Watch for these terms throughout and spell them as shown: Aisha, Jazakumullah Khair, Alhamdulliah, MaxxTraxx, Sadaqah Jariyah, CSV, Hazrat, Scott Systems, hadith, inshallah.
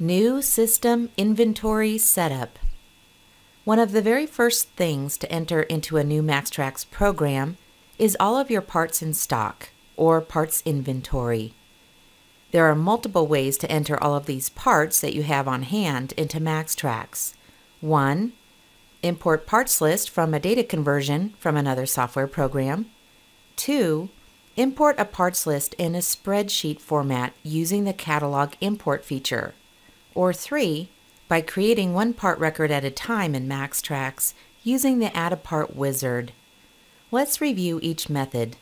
New System Inventory Setup. One of the very first things to enter into a new MaxxTraxx program is all of your parts in stock, or parts inventory. There are multiple ways to enter all of these parts that you have on hand into MaxxTraxx. 1. Import parts list from a data conversion from another software program. 2. Import a parts list in a spreadsheet format using the Catalog Import feature. Or 3, by creating one part record at a time in MaxxTraxx using the Add a Part wizard. Let's review each method.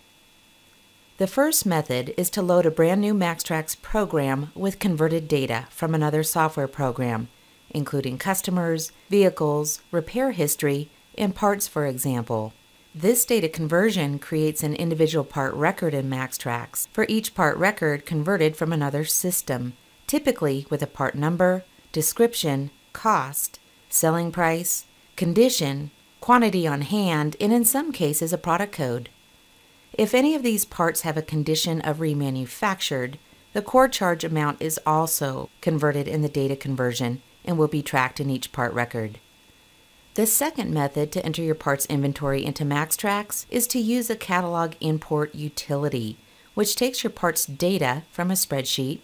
The first method is to load a brand new MaxxTraxx program with converted data from another software program, including customers, vehicles, repair history, and parts, for example. This data conversion creates an individual part record in MaxxTraxx for each part record converted from another system, typically with a part number, description, cost, selling price, condition, quantity on hand, and in some cases a product code. If any of these parts have a condition of remanufactured, the core charge amount is also converted in the data conversion and will be tracked in each part record. The second method to enter your parts inventory into MaxxTraxx is to use a Catalog Import utility, which takes your parts data from a spreadsheet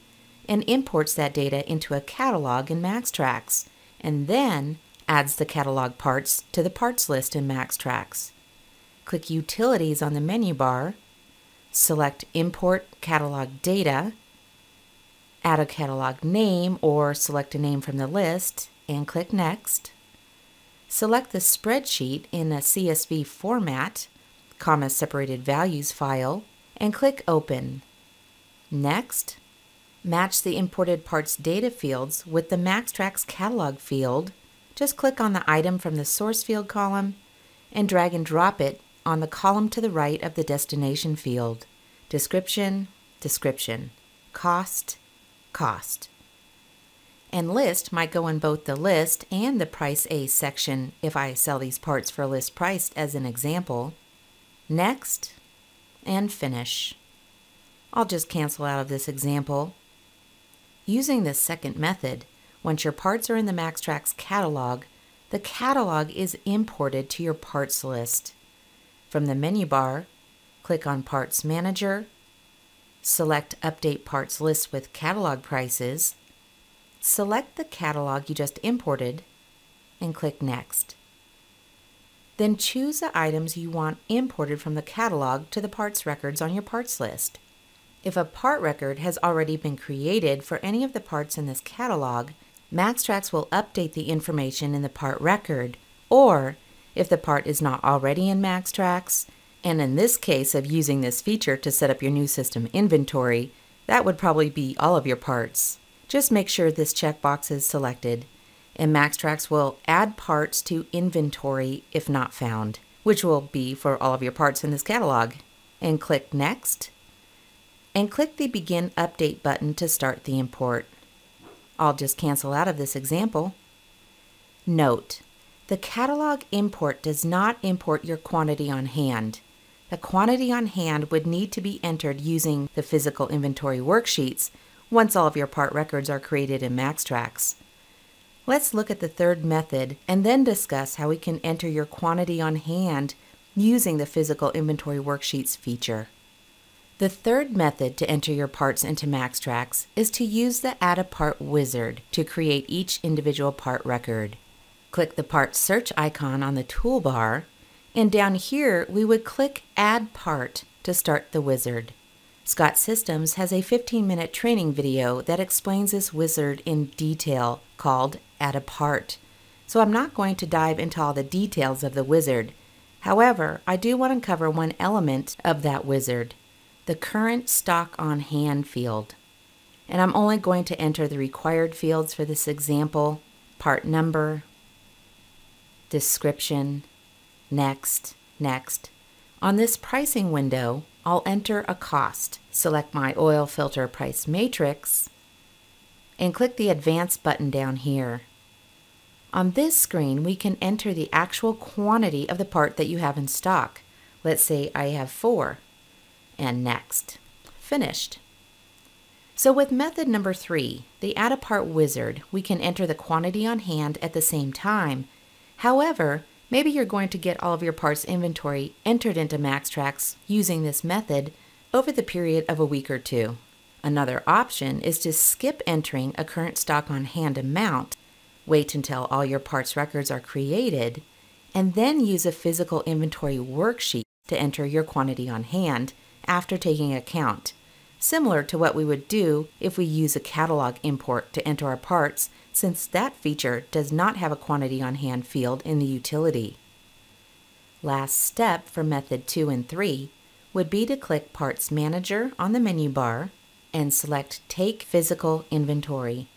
and imports that data into a catalog in MaxxTraxx, and then adds the catalog parts to the parts list in MaxxTraxx. Click Utilities on the menu bar, select Import Catalog Data, add a catalog name or select a name from the list, and click Next. Select the spreadsheet in a CSV format, comma separated values file, and click Open. Next, match the imported parts data fields with the MaxxTraxx catalog field. Just click on the item from the source field column and drag and drop it on the column to the right of the destination field. Description, description. Cost, cost. And list might go in both the list and the price A section if I sell these parts for list price as an example. Next, and finish. I'll just cancel out of this example. Using this second method, once your parts are in the MaxxTraxx catalog, the catalog is imported to your parts list. From the menu bar, click on Parts Manager, select Update Parts List with Catalog Prices, select the catalog you just imported, and click Next. Then choose the items you want imported from the catalog to the parts records on your parts list. If a part record has already been created for any of the parts in this catalog, MaxxTraxx will update the information in the part record, or if the part is not already in MaxxTraxx, and in this case of using this feature to set up your new system inventory, that would probably be all of your parts. Just make sure this checkbox is selected, and MaxxTraxx will add parts to inventory if not found, which will be for all of your parts in this catalog, and click Next, and click the Begin Update button to start the import. I'll just cancel out of this example. Note, the Catalog Import does not import your quantity on hand. The quantity on hand would need to be entered using the physical inventory worksheets once all of your part records are created in MaxxTraxx. Let's look at the third method and then discuss how we can enter your quantity on hand using the physical inventory worksheets feature. The third method to enter your parts into MaxxTraxx is to use the Add a Part wizard to create each individual part record. Click the Part Search icon on the toolbar, and down here we would click Add Part to start the wizard. Scott Systems has a 15-minute training video that explains this wizard in detail called Add a Part, so I'm not going to dive into all the details of the wizard. However, I do want to cover one element of that wizard: the current stock on hand field. And I'm only going to enter the required fields for this example: part number, description, next, next. On this pricing window, I'll enter a cost, select my oil filter price matrix, and click the Advanced button down here. On this screen, we can enter the actual quantity of the part that you have in stock. Let's say I have 4. And next. Finished. So with method number 3, the add a part wizard, we can enter the quantity on hand at the same time. However, maybe you're going to get all of your parts inventory entered into MaxxTraxx using this method over the period of a week or two. Another option is to skip entering a current stock on hand amount, wait until all your parts records are created, and then use a physical inventory worksheet to enter your quantity on hand after taking account, similar to what we would do if we use a catalog import to enter our parts, since that feature does not have a quantity on hand field in the utility. Last step for method 2 and 3 would be to click Parts Manager on the menu bar and select Take Physical Inventory.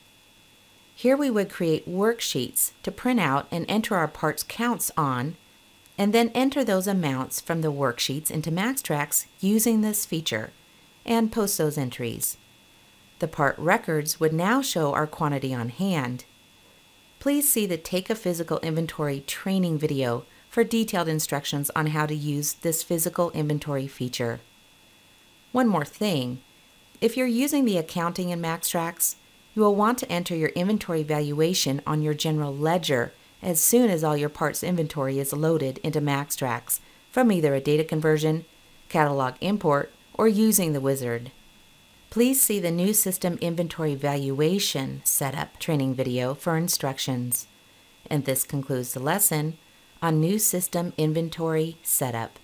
Here we would create worksheets to print out and enter our parts counts on, and then enter those amounts from the worksheets into MaxxTraxx using this feature, and post those entries. The part records would now show our quantity on hand. Please see the Take a Physical Inventory training video for detailed instructions on how to use this physical inventory feature. One more thing. If you're using the accounting in MaxxTraxx, you will want to enter your inventory valuation on your general ledger as soon as all your parts inventory is loaded into MaxxTraxx from either a data conversion, catalog import, or using the wizard. Please see the new system inventory valuation setup training video for instructions. And this concludes the lesson on new system inventory setup.